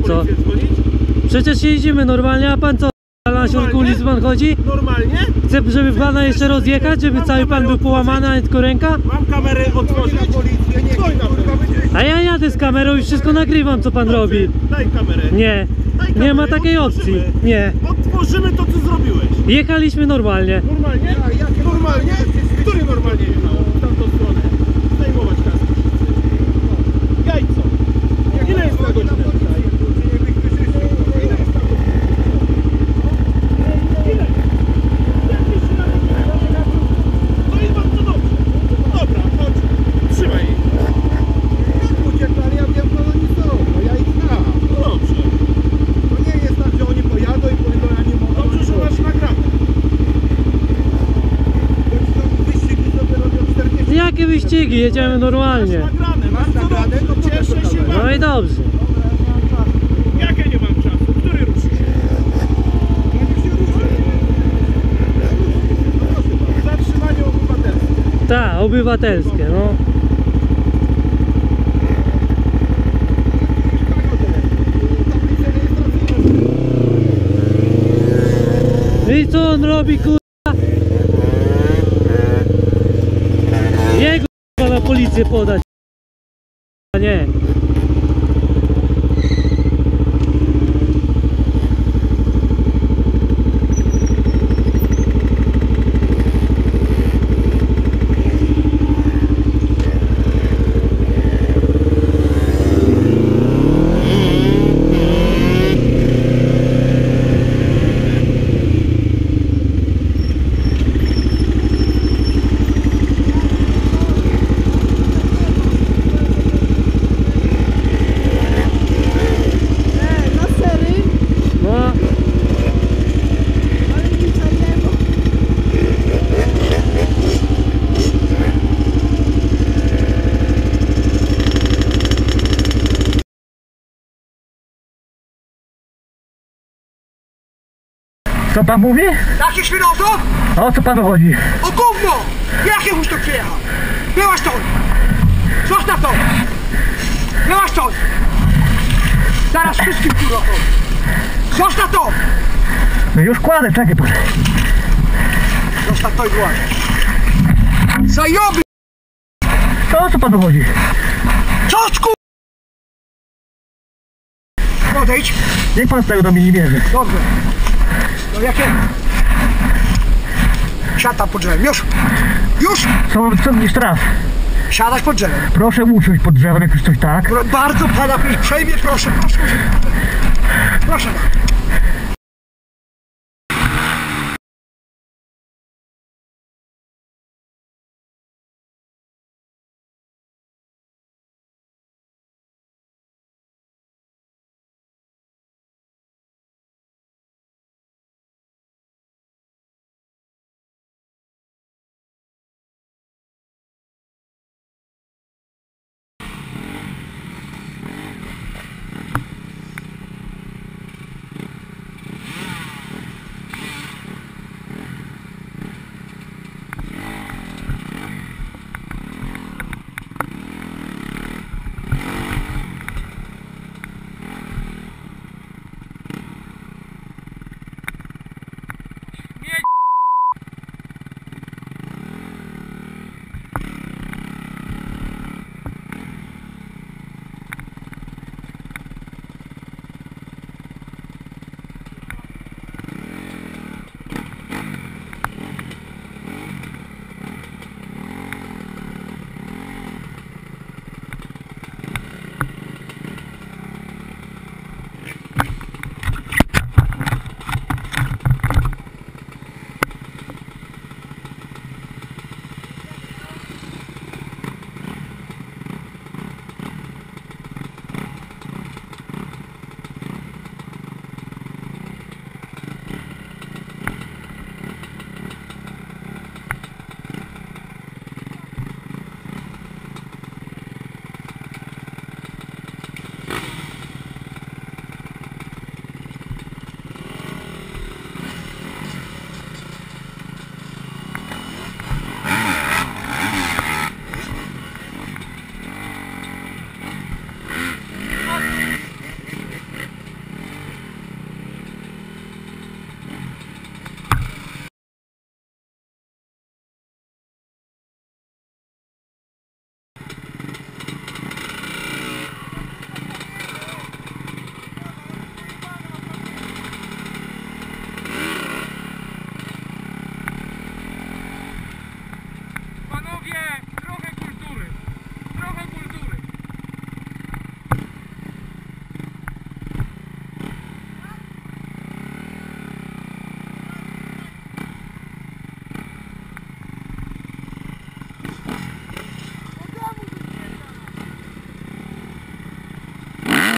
to co? Przecież jeździmy normalnie, a pan co? Na środku ulicy pan chodzi? Normalnie? Chcę, żeby pana jeszcze rozjechać, żeby cały pan był połamany, a nie tylko ręka? Mam kamerę otworzyć. A ja jadę z kamerą i wszystko nagrywam, co pan robi. Daj kamerę. Nie. Nie ma takiej opcji. Nie. Otworzymy to, co zrobiłeś. Jechaliśmy normalnie. Normalnie? Normalnie? Który normalnie jechał? W tamtą stronę. Zdejmować kaski. Jajco. Ile jest na godzinę? Jakie wyścigi? Jedziemy normalnie. No i dobrze. Jakie nie mam czasu? Który ruszy się? Zatrzymanie obywatelskie. Tak, obywatelskie, no. I co on robi, kurwa? Policję podać, a nie. Co pan mówi? Jakie świnowto? O co panu chodzi? O gówno! Jakie już to przyjechał? Byłaś to! Zostaw to! Byłaś to! Zaraz wszystkim kurwa to! Zostaw to! No już kładę, czekaj pan. Zostaw to i kładę. Zajoby! Co o co panu chodzi? Co sku... Podejdź! Niech pan z tego do mnie nie bierze. Dobrze. No jakie? Siadaj pod drzewem, już! Już! Co mnie strach? Siadać pod drzewem. Proszę usiąść pod drzewem, jak już coś tak. Bardzo pana, przejmie, proszę, proszę. Proszę.